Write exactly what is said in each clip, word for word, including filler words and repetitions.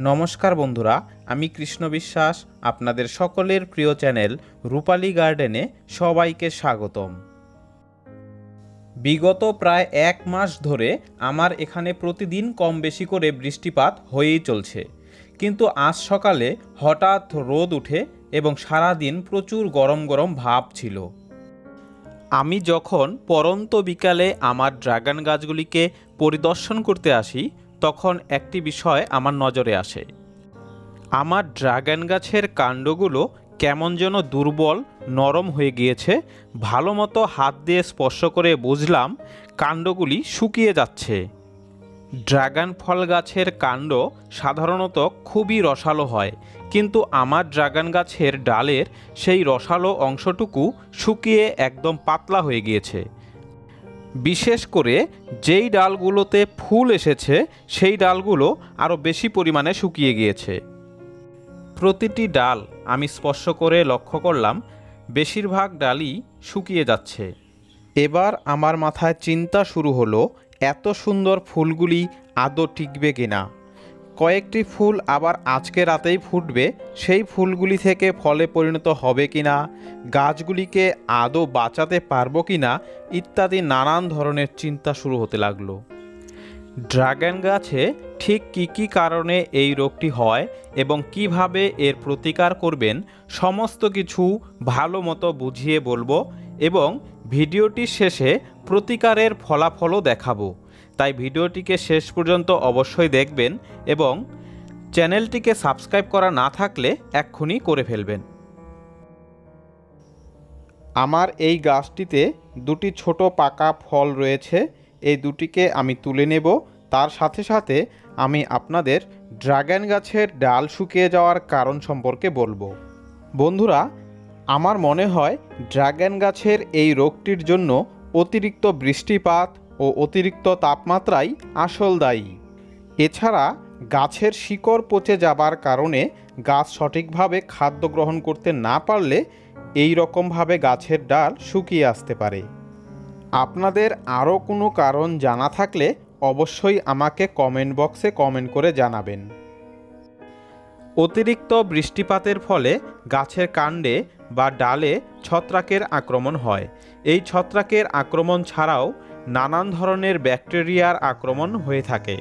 नमस्कार बंधुरा आमी कृष्ण विश्वास आपनादेर सकलेर प्रिय चैनल रूपाली गार्डेने सबाईके स्वागतम। विगत प्राय एक मास धरे आमार एखाने प्रतिदिन कम बेशी करे बृष्टिपात होयेई चलछे, किन्तु आज सकाले हठात् रोद उठे एबं सारा दिन प्रचुर गरम गरम भाव छिलो। आमी जखन परंतो बिकाले आमार ड्रागन गाछगुलिके परिदर्शन करते आसि तखन एकटी विषय आमार नजरे आसे। आमार ड्रागन गाछेर कांडगुलो केमन जेनो दुर्बल नरम हये गियेछे। भालोमतो हाथ दिये स्पर्श करे बुझलाम कांडगुली शुकिये जाच्छे। ड्रागन फल गाछेर कांड साधारणत खूबई रसालो हय, किन्तु आमार ड्रागन गाछेर डालेर सेई रसालो अंशटुकु शुकिये एकदम पातला हये गियेछे। विशेष करे जेई डालगुलोते फूल एसेछे सेई डालगुलो आरो बेशी परिमाणे शुकिये गियेछे। प्रतिटी डाल आमी स्पर्श करे लक्ष्य करलाम बेशिरभाग डालई शुकिये जाच्छे। एबार आमार माथाय चिंता शुरू हलो एत सुंदर फुलगुली आदौ टिकबे किना। कयेकटी फुल आबार आजके रातेई फुटबे, सेई फुलगुली थेके फले परिणत होबे किना, गाछगुलिके आदौ बाँचाते पारबो किना इत्यादि नानान धरनेर चिंता शुरू होते लागलो। ड्रागन गाछे ठीक कि कि कारणे एई रोगटी हय एबं किभाबे एर प्रतिकार करबेन समस्त किछु भालोमतो बुझिये बोलबो एबं भिडियोटी शेषे प्रतिकारेर फलाफलो देखाबो। ताई भिडियोटिके शेष पर्यन्त अवश्यई देखबेन एबं चैनलटिके सबस्क्राइब करा ना थाकले एक्षुनी करे फेलबेन। आमार एई गाछटिते दुटी छोटो पाका फल रयेछे, एई दुटिके आमी तुले नेब। तार साथे साथे आमी आपनादेर ड्रागन गाछेर डाल शुकिये जाओयार कारण सम्पर्के बोलबो। बंधुरा आमार मने हय ड्रागन गाछेर एई रोगटिर जन्य अतिरिक्त बृष्टिपात ओ अतिरिक्त तापमात्राई आसल दायी। एछाड़ा गाछेर शिकड़ पचे जाबार कारणे गाछ सठिकभावे खाद्य ग्रहण करते ना पारले एई रकम भावे गाछेर डाल शुकिये आसते पारे। आपनादेर आरो कोनो कारण जाना थाकले अवश्यई आमाके कमेंट बक्से कमेंट करे जानाबेन। अतिरिक्त बृष्टिपातेर फले गाछेर कांडे बा डाले छत्राकेर आक्रमण हय। एई छत्राकेर आक्रमण छाड़ाओ नानान धरनेर बैक्टेरियार आक्रमण होये थाके।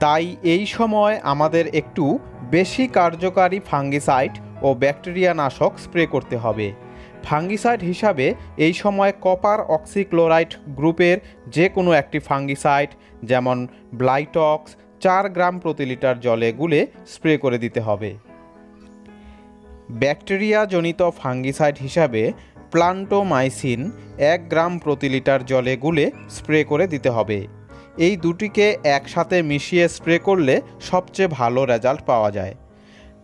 ताई एई समय आमादेर एकटू बेशी कार्यकारी फांगिसाइड ओ बैक्टेरिया नाशक स्प्रे करते हबे। फांगिसाइड हिसाबे एई समय कपार अक्सिक्लोराइड ग्रुपेर जे कोनो एकटी फांगिसाइड जेमन ब्लाइटक्स चार ग्राम प्रति लिटार जले गुले स्प्रे करे दिते हबे। बैक्टेरिया जनित फांगिसाइड हिसाबे प्लांटोमाइसिन एक ग्राम प्रति लिटार जले गुले स्प्रे करे दिते हबे। एई दुटिके एकसाथे मिशिये स्प्रे करले सबचेये भालो रेजाल्ट पावा जाय।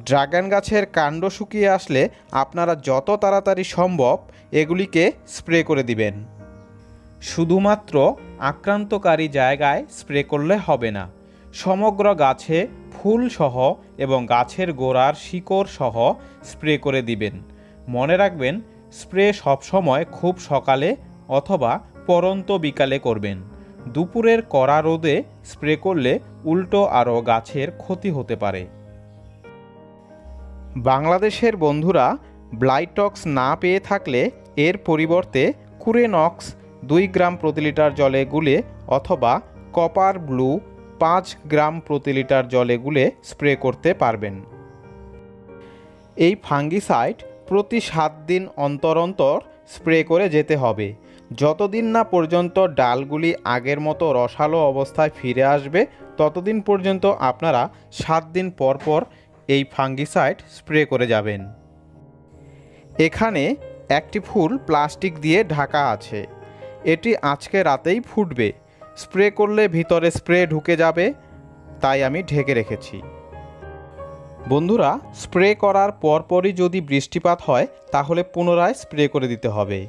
ड्रागन गाछेर कांड शुकिये आसले आपनारा जत ताड़ाताड़ी सम्भव एगुलिके स्प्रे करे दिबेन। शुधुमात्र आक्रान्तकारी जायगाय स्प्रे करले हबे ना, समग्र गाछे फूल सह एबं गाछेर गोड़ार शिकड़ सह स्प्रे करे दिबेन। मने राखबेन स्प्रे सब समय खूब सकाले अथवा परंतो बिकाले करबेन। दुपुरेर कड़ा रोदे स्प्रे करले उल्टो आरो गाछेर क्षति होते पारे। बांग्लादेशेर बंधुरा ब्लाइटक्स ना पेये थाकले एर परिबर्ते कुरेनक्स दुई ग्राम प्रति लिटार जले गुले अथवा कपार ब्लू पाँच ग्राम प्रति लिटार जले गुले स्प्रे करते पारबेन। एई फांगिसाइड प्रति सात दिन अंतर अंतर स्प्रे करे जेते हबे, जतदिन ना पर्यन्त डालगुली आगेर मतो रसालो अवस्थाय फिरे आसबे ततदिन पर्यन्त आपनारा सात दिन पर पर एई फांगिसाइड स्प्रे करे जाबेन। एखाने एकटी फुल प्लास्टिक दिये ढाका आछे, एटी आजके रातेई फुटबे। स्प्रे करले भितरे स्प्रे ढुके जाबे, ताई आमी ढेके रेखेछि। बंधुरा स्प्रे करार परपरई यदि बृष्टिपात हय ताहले पुनराय स्प्रे करे दिते हबे।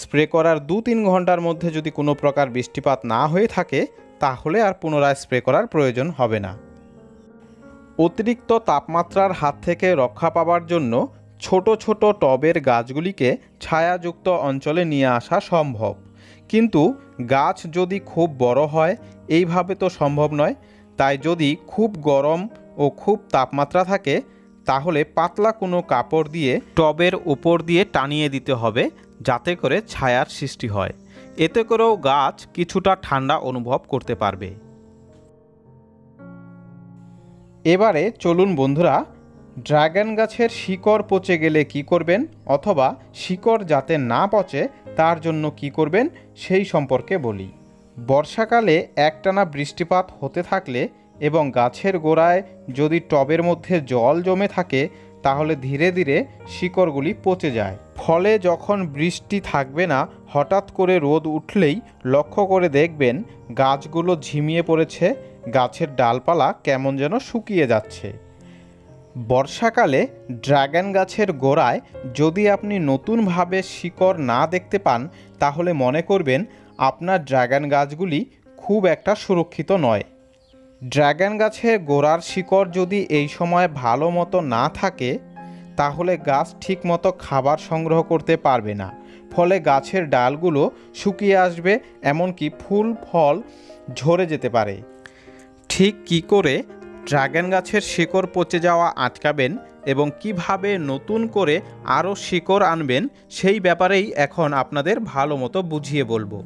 स्प्रे करार दो तीन घंटार मध्य यदि कोनो प्रकार बृष्टिपात ना हये थाके ताहले आर पुनराय स्प्रे करार प्रयोजन हबे ना। अतिरिक्त तापमात्रार हाथ थेके रक्षा पावार जोन्नो छोटो छोटो टबेर गाछगुलिके छायायुक्त अंचले निये आसा सम्भव, किन्तु गाछ यदि खूब बड़ो हय एइभावे तो सम्भव नय। ताई यदि खूब गरम ও খুব তাপমাত্রা থাকে তাহলে পাতলা কোনো কাপড় দিয়ে টবের উপর দিয়ে টানিয়ে দিতে হবে যাতে করে ছায়ার সৃষ্টি হয়। এতে করেও গাছ কিছুটা ঠান্ডা অনুভব করতে পারবে। এবারে চলুন বন্ধুরা, ড্রাগন গাছের শিকড় পচে গেলে কি করবেন অথবা শিকড় যাতে না পচে তার জন্য কি করবেন সেই সম্পর্কে বলি। বর্ষাকালে একটানা বৃষ্টিপাত হতে থাকলে এবং গাছের গোড়ায় যদি টবের মধ্যে জল জমে থাকে তাহলে ধীরে ধীরে শিকড়গুলি পচে যায়। ফলে যখন বৃষ্টি থাকবে না, হঠাৎ করে রোদ উঠলেই লক্ষ্য করে দেখবেন গাছগুলো ঝিমিয়ে পড়েছে, গাছের ডালপালা কেমন যেন শুকিয়ে যাচ্ছে। বর্ষাকালে ড্রাগন গাছের গোড়ায় যদি আপনি নতুনভাবে শিকড় না দেখতে পান তাহলে মনে করবেন আপনার ড্রাগন গাছগুলি খুব একটা সুরক্ষিত নয়। ড্রাগন গাছের গোড়ার শিকড় যদি এই সময় ভালো মতো না থাকে তাহলে গাছ ঠিকমতো খাবার সংগ্রহ করতে পারবে না, ফলে গাছের ডালগুলো শুকিয়ে আসবে, এমনকি ফুল ফল ঝরে যেতে পারে। ঠিক কী করে ড্রাগন গাছের শিকড় পচে যাওয়া আটকাবেন এবং কিভাবে নতুন করে আরও শিকড় আনবেন সেই ব্যাপারেই এখন আপনাদের ভালো মতো বুঝিয়ে বলবো।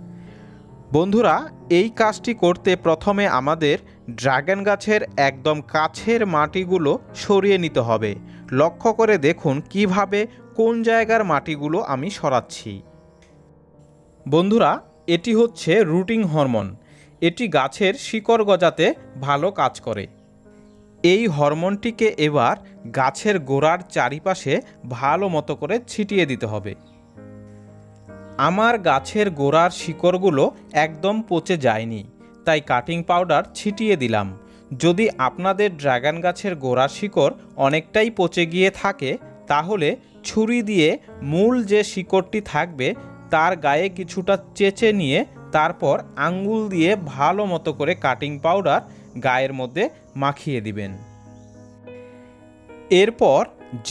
বন্ধুরা, এই কাজটি করতে প্রথমে আমাদের ড্রাগন গাছের একদম কাছের মাটিগুলো সরিয়ে নিতে হবে। লক্ষ্য করে দেখুন কিভাবে কোন জায়গার মাটিগুলো আমি সরাচ্ছি। বন্ধুরা, এটি হচ্ছে রুটিং হরমোন। এটি গাছের শিকড় গজাতে ভালো কাজ করে। এই হরমোনটিকে এবার গাছের গোড়ার চারিপাশে ভালো মতো করে ছিটিয়ে দিতে হবে। আমার গাছের গোড়ার শিকড়গুলো একদম পচে যায়নি, তাই কাটিং পাউডার ছিটিয়ে দিলাম। যদি আপনাদের ড্রাগন গাছের গোড়ার শিকড় অনেকটাই পচে গিয়ে থাকে তাহলে ছুরি দিয়ে মূল যে শিকড়টি থাকবে তার গায়ে কিছুটা চেঁচে নিয়ে তারপর আঙ্গুল দিয়ে ভালো মতো করে কাটিং পাউডার গায়ের মধ্যে মাখিয়ে দিবেন। এরপর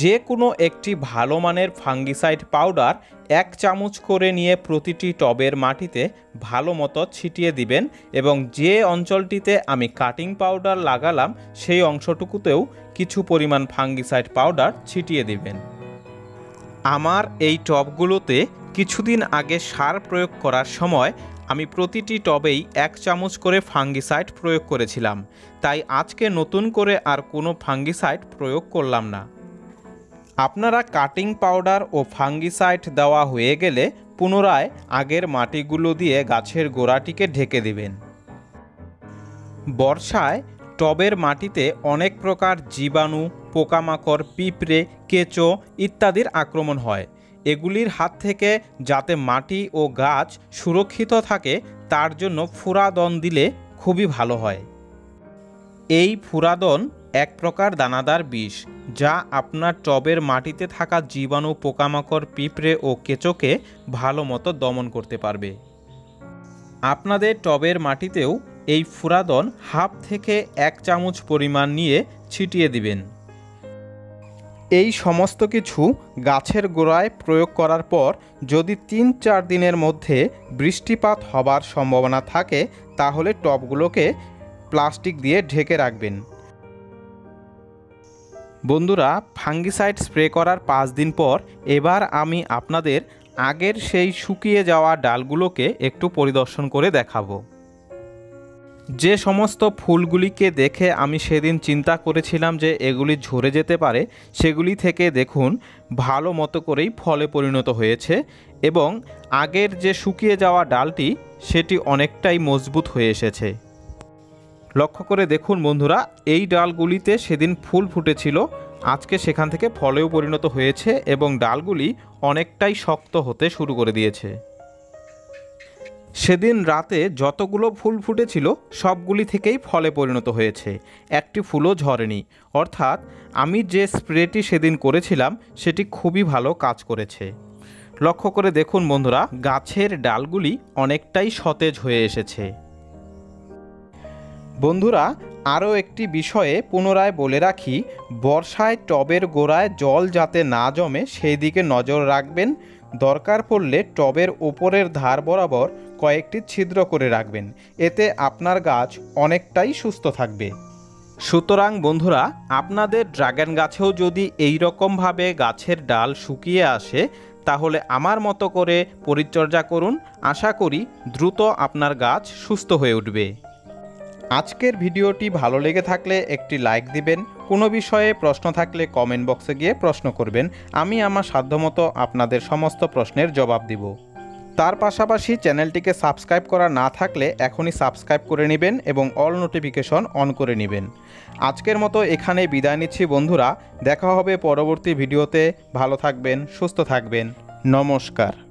যে কোনো একটি ভালো মানের ফাঙ্গিসাইড পাউডার এক চামচ করে নিয়ে প্রতিটি টবের মাটিতে ভালো মতো ছিটিয়ে দিবেন এবং যে অঞ্চলটিতে আমি কাটিং পাউডার লাগালাম সেই অংশটুকুতেও কিছু পরিমাণ ফাঙ্গিসাইড পাউডার ছিটিয়ে দিবেন। আমার এই টবগুলোতে কিছুদিন আগে সার প্রয়োগ করার সময় আমি প্রতিটি টবেই এক চামচ করে ফাঙ্গিসাইড প্রয়োগ করেছিলাম, তাই আজকে নতুন করে আর কোনো ফাঙ্গিসাইড প্রয়োগ করলাম না। আপনারা কাটিং পাউডার ও ফাঙ্গিসাইড দেওয়া হয়ে গেলে পুনরায় আগের মাটিগুলো দিয়ে গাছের গোড়াটিকে ঢেকে দিবেন। বর্ষায় টবের মাটিতে অনেক প্রকার জীবাণু, পোকামাকড়, পিঁপড়ে, কেঁচো ইত্যাদির আক্রমণ হয়। এগুলির হাত থেকে যাতে মাটি ও গাছ সুরক্ষিত থাকে তার জন্য ফুরাদন দিলে খুবই ভালো হয়। এই ফুরাদন এক প্রকার দানাদার বিষ যা আপনার টবের মাটিতে থাকা জীবাণু, পোকামাকড়, পিঁপড়ে ও কেঁচোকে ভালো মতো দমন করতে পারবে। আপনাদের টবের মাটিতেও এই ফুরাদন হাফ থেকে এক চামচ পরিমাণ নিয়ে ছিটিয়ে দিবেন। এই সমস্ত কিছু গাছের গোড়ায় প্রয়োগ করার পর যদি তিন চার দিনের মধ্যে বৃষ্টিপাত হবার সম্ভাবনা থাকে তাহলে টবগুলোকে প্লাস্টিক দিয়ে ঢেকে রাখবেন। বন্ধুরা, ফাঙ্গিসাইড স্প্রে করার পাঁচ দিন পর এবার আমি আপনাদের আগের সেই শুকিয়ে যাওয়া ডালগুলোকে একটু পরিদর্শন করে দেখাবো। যে সমস্ত ফুলগুলিকে দেখে আমি সেদিন চিন্তা করেছিলাম যে এগুলি ঝরে যেতে পারে, সেগুলি থেকে দেখুন ভালো মতো করেই ফলে পরিণত হয়েছে এবং আগের যে শুকিয়ে যাওয়া ডালটি সেটি অনেকটাই মজবুত হয়ে এসেছে। লক্ষ্য করে দেখুন বন্ধুরা, এই ডালগুলিতে সেদিন ফুল ফুটেছিল, আজকে সেখান থেকে ফলেও পরিণত হয়েছে এবং ডালগুলি অনেকটাই শক্ত হতে শুরু করে দিয়েছে। সেদিন রাতে যতগুলো ফুল ফুটেছিল সবগুলি থেকেই ফলে পরিণত হয়েছে, একটি ফুলও ঝরেনি। অর্থাৎ আমি যে স্প্রেটি সেদিন করেছিলাম সেটি খুবই ভালো কাজ করেছে। লক্ষ্য করে দেখুন বন্ধুরা, গাছের ডালগুলি অনেকটাই সতেজ হয়ে এসেছে। বন্ধুরা, আরও একটি বিষয়ে পুনরায় বলে রাখি, বর্ষায় টবের গোড়ায় জল যাতে না জমে সেই দিকে নজর রাখবেন। দরকার পড়লে টবের ওপরের ধার বরাবর কয়েকটি ছিদ্র করে রাখবেন, এতে আপনার গাছ অনেকটাই সুস্থ থাকবে। সুতরাং বন্ধুরা আপনাদের ড্রাগন গাছেও যদি এই রকম ভাবে গাছের ডাল শুকিয়ে আসে তাহলে আমার মতো করে পরিচর্যা করুন। আশা করি দ্রুত আপনার গাছ সুস্থ হয়ে উঠবে। আজকের ভিডিওটি ভালো লেগে থাকলে একটি লাইক দিবেন। কোনো বিষয়ে প্রশ্ন থাকলে কমেন্ট বক্সে গিয়ে প্রশ্ন করবেন, আমি আমার সাধ্যমতো আপনাদের সমস্ত প্রশ্নের জবাব দিব। তার পাশাপাশি চ্যানেলটিকে সাবস্ক্রাইব করা না থাকলে এখনই সাবস্ক্রাইব করে নেবেন এবং অল নোটিফিকেশন অন করে নেবেন। আজকের মতো এখানে বিদায় নিচ্ছি বন্ধুরা, দেখা হবে পরবর্তী ভিডিওতে। ভালো থাকবেন, সুস্থ থাকবেন, নমস্কার।